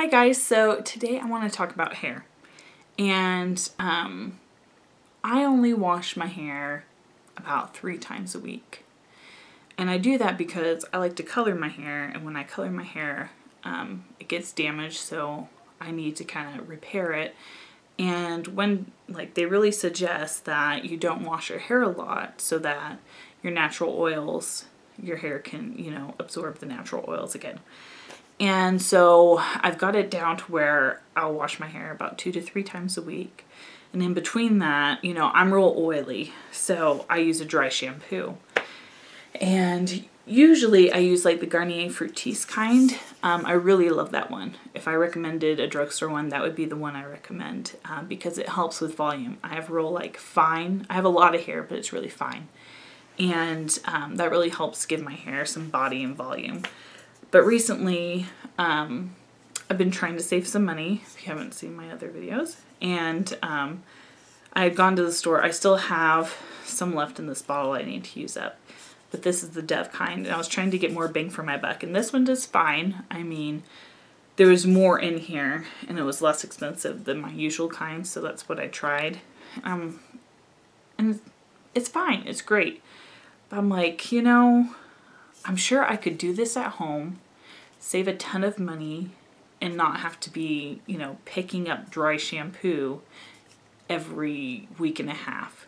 Hi guys, so today I want to talk about hair, and I only wash my hair about 3 times a week, and I do that because I like to color my hair, and when I color my hair it gets damaged, so I need to kind of repair it. And when they really suggest that you don't wash your hair a lot so that your natural oils, your hair can absorb the natural oils again. And so I've got it down to where I'll wash my hair about 2 to 3 times a week. And in between that, I'm real oily, so I use a dry shampoo. And usually I use the Garnier Fructis kind. I really love that one. If I recommended a drugstore one, that would be the one I recommend because it helps with volume. I have real fine, I have a lot of hair, but it's really fine. And that really helps give my hair some body and volume. But recently, I've been trying to save some money, if you haven't seen my other videos, and I had gone to the store. I still have some left in this bottle I need to use up, but this is the Dove kind, and I was trying to get more bang for my buck, and this one does fine. I mean, there was more in here, and it was less expensive than my usual kind, so that's what I tried, and it's fine. It's great, but I'm like, I'm sure I could do this at home, save a ton of money, and not have to be, picking up dry shampoo every week and a half,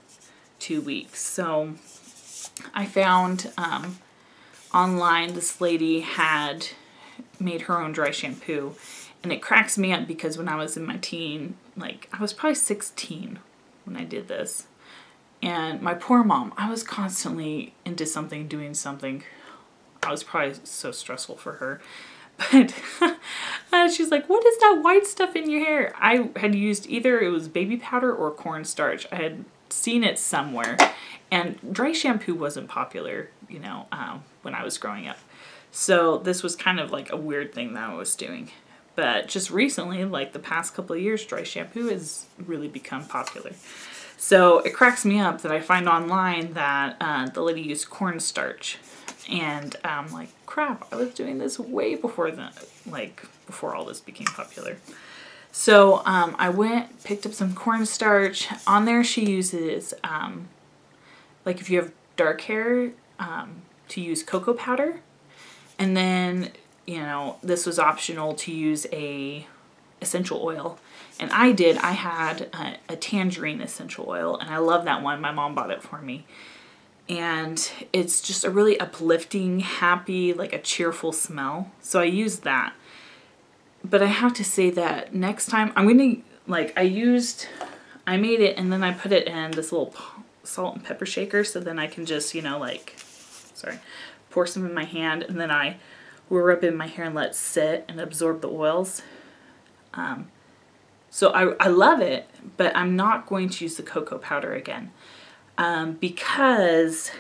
2 weeks. So I found online this lady had made her own dry shampoo, and it cracks me up because when I was in my teen, I was probably 16 when I did this, and my poor mom, I was constantly into something, doing something. I was probably so stressful for her, but she's like, what is that white stuff in your hair? I had used either, it was baby powder or cornstarch. I had seen it somewhere, and dry shampoo wasn't popular, when I was growing up. So this was kind of a weird thing that I was doing, but just recently, the past couple of years, dry shampoo has really become popular. So it cracks me up that I find online that the lady used cornstarch. And I'm like, crap, I was doing this way before before all this became popular. So I went, picked up some cornstarch. On there she uses, if you have dark hair, to use cocoa powder. And then, this was optional to use a essential oil. And I did, I had a tangerine essential oil, and I love that one. My mom bought it for me. And it's just a really uplifting, happy, a cheerful smell. So I used that. But I have to say that next time I'm going to, I made it, and then I put it in this little salt and pepper shaker. So then I can just, pour some in my hand, and then I will rub it in my hair and let it sit and absorb the oils. So I love it, but I'm not going to use the cocoa powder again. Because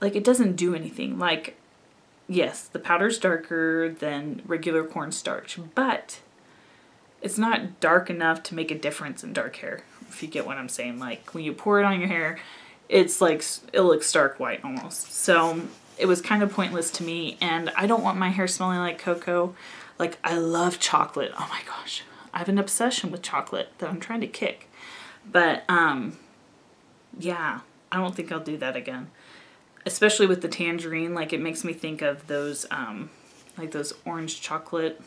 it doesn't do anything. Yes, the powder's darker than regular cornstarch, but it's not dark enough to make a difference in dark hair, if you get what I'm saying. When you pour it on your hair, it's it looks stark white almost. So it was kind of pointless to me, and I don't want my hair smelling like cocoa. I love chocolate. Oh my gosh, I have an obsession with chocolate that I'm trying to kick. But yeah, I don't think I'll do that again, especially with the tangerine. It makes me think of those those orange chocolate,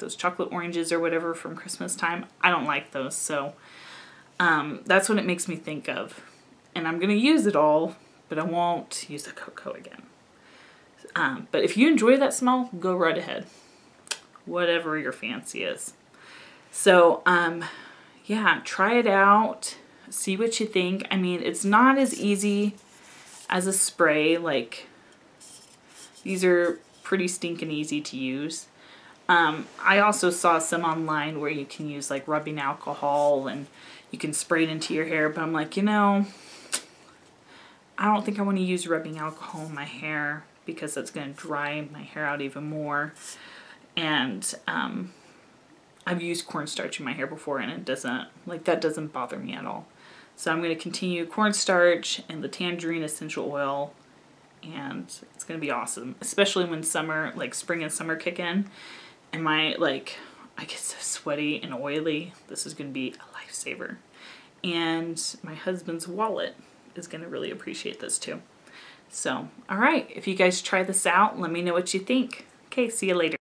those chocolate oranges or whatever from Christmas time. I don't like those, so that's what it makes me think of. And I'm gonna use it all, but I won't use the cocoa again. But if you enjoy that smell, go right ahead, whatever your fancy is. So yeah, try it out. See what you think. I mean, it's not as easy as a spray. These are pretty stinking easy to use. I also saw some online where you can use rubbing alcohol and you can spray it into your hair, but I'm like, I don't think I want to use rubbing alcohol in my hair because that's going to dry my hair out even more. And I've used cornstarch in my hair before, and it doesn't, that doesn't bother me at all. So I'm going to continue cornstarch and the tangerine essential oil, and it's going to be awesome, especially when spring and summer kick in. and my, like, I get so sweaty and oily. This is going to be a lifesaver. And my husband's wallet is going to really appreciate this too. So, all right, if you guys try this out, let me know what you think. Okay, see you later.